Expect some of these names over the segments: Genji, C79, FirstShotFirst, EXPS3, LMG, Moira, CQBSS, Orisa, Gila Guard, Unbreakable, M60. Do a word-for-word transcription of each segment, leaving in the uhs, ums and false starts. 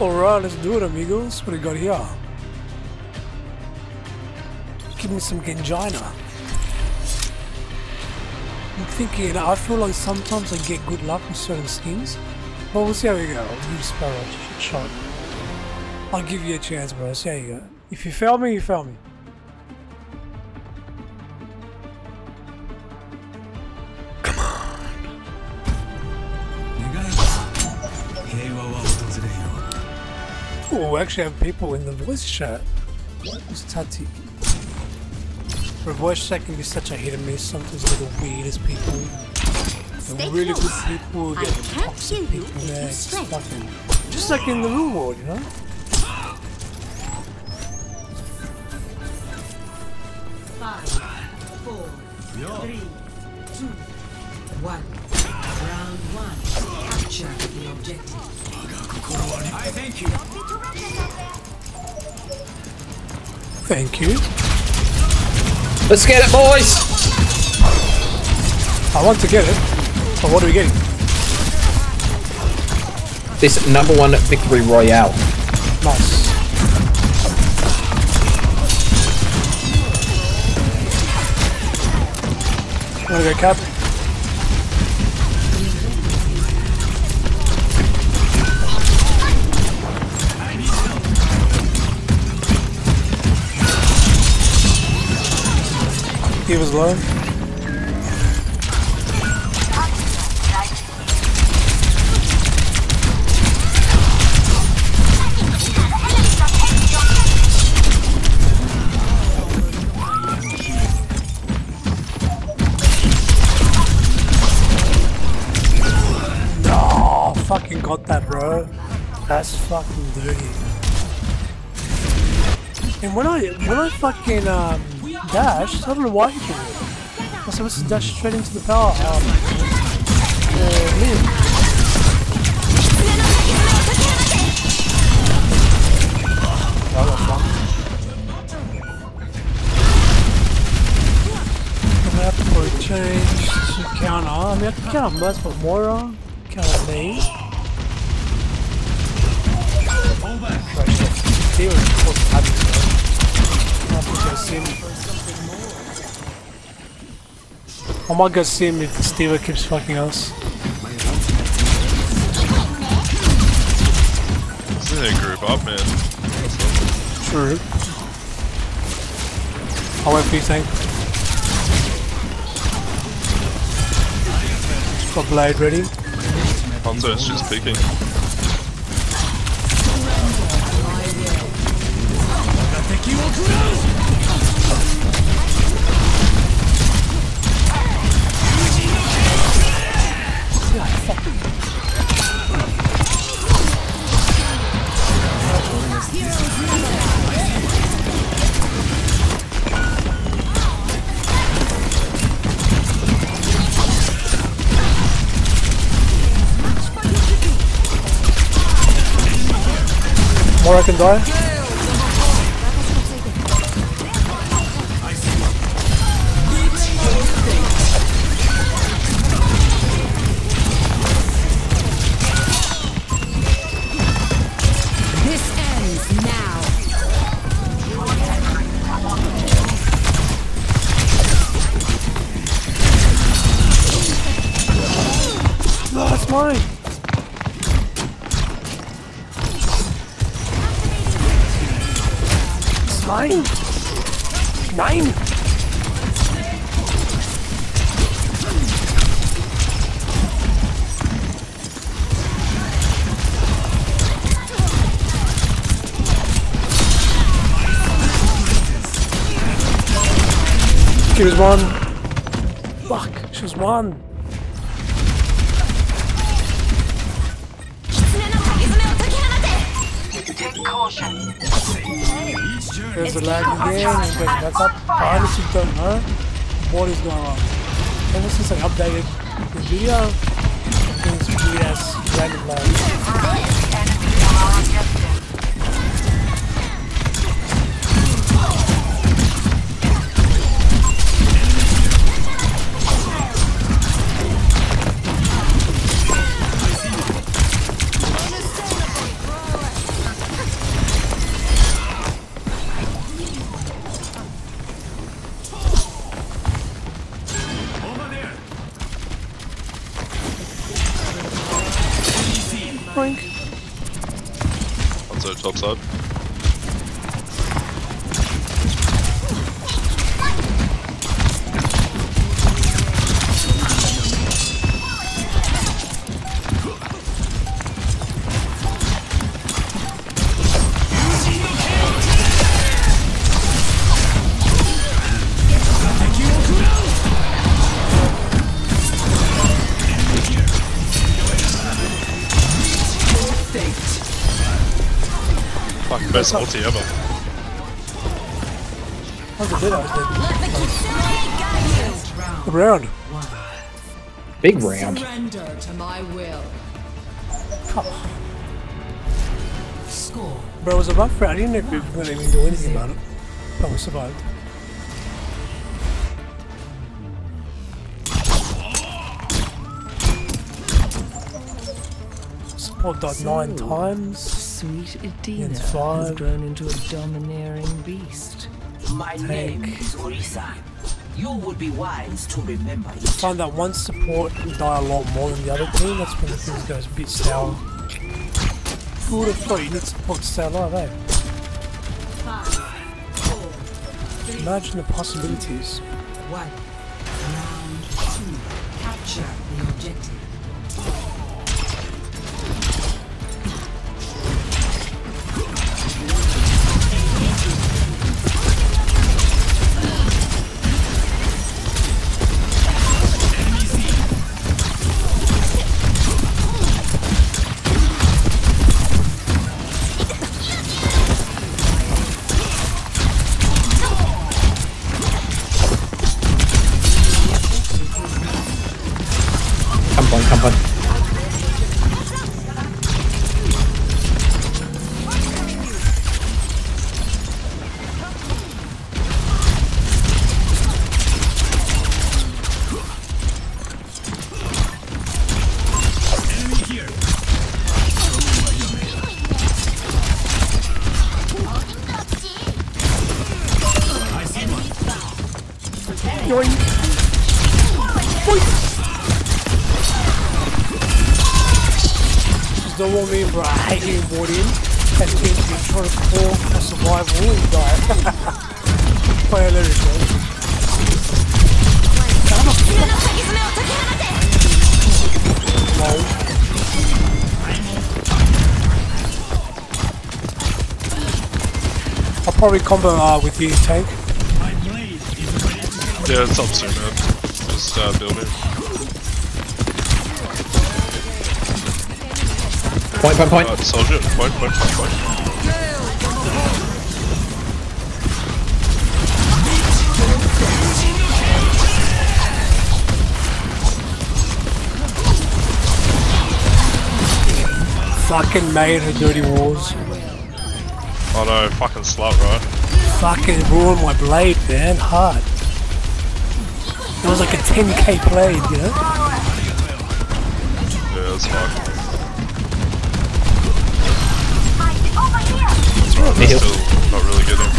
Alright, let's do it, amigos. What do we got here? Give me some Genjina. I'm thinking, you know, I feel like sometimes I get good luck with certain skins. But we'll see how we go. I'll give Sparrow a shot. I'll give you a chance, bro. See how you go. If you fail me, you fail me. Come on. Oh, we actually have people in the voice chat. Who's Tati? For a voice chat can be such a hit and miss. Sometimes they're the weirdest people. They're really good people. They're toxic people. They're stuck in. Just like in the real world, you know? Five, four, three, two, one. Round one. Capture the objective. I thank you. Thank you. Let's get it, boys! I want to get it, but what are we getting? This number one victory royale. Nice. Wanna go cap? He was low. No, fucking got that, bro. That's fucking dirty. And when I when I fucking um. dash, I don't know why he can do it. I'm supposed to dash straight into the power. Um, uh, oh, that's fun. I'm happy for a change to counter. I mean, I can counter most, but Moira, counter me. Theory, of course, happy. I might go see him if Stevo keeps fucking us. They group up, man. True. I'll wait for you, Tank. Got Blade ready. Hunter's just peeking. More I can die. Nein! Nein! She was one. Fuck, she was one. There's a lag again, and then that's up. I honestly don't know what is going on. Ever since I updated the video, it's weird ass random lag. the top side. Fucking best ulti ever. That was a bit out of it. A round. Big round. Surrender to my will. Score. Bro, I was about for I didn't even do anything about it. But we survived. Support dot nine times. Sweet Edina has grown into a domineering beast. My Take. name is Orisa. You would be wise to remember it. I find that one support will die a lot more than the other team. That's when the things goes a bit sour. Who would have thought you need support to stay alive, eh? Five, four, three, Imagine the possibilities. One. Round two. Capture the objective. Come on. Don't want me, bro. I hate getting brought in and Genji trying to call for survival and die. Quite hilarious, man. No. I'll probably combo uh, with you, Tank. Yeah, it's up soon, man. Just uh, build it. Point, point, point. Uh, soldier, point, point, point, point. Fucking made her dirty walls. Oh no, fucking slut, right? Fucking ruined my blade, man, hard. It was like a ten K blade, you know? Yeah, that's fucked. That's still not really good though.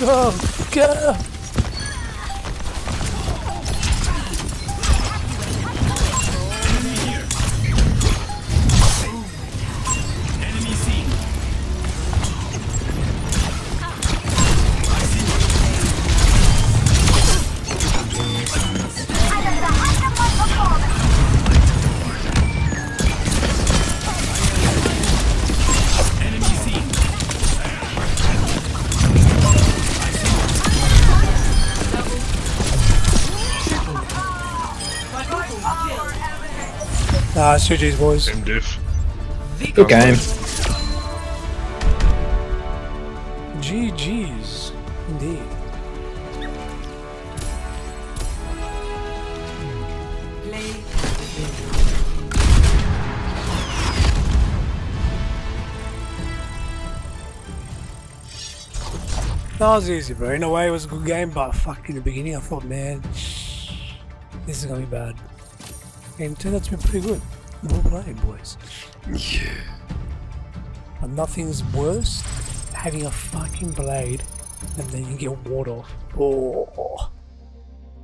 Go! Go! Ah, it's G G's boys. Good game. G G's, indeed. That was easy, bro. In a way, it was a good game, but fuck, in the beginning, I thought, man, this is gonna be bad. Game two, that's been pretty good. Well played, boys. Yeah. But nothing's worse than having a fucking blade and then you get ward off. Oh.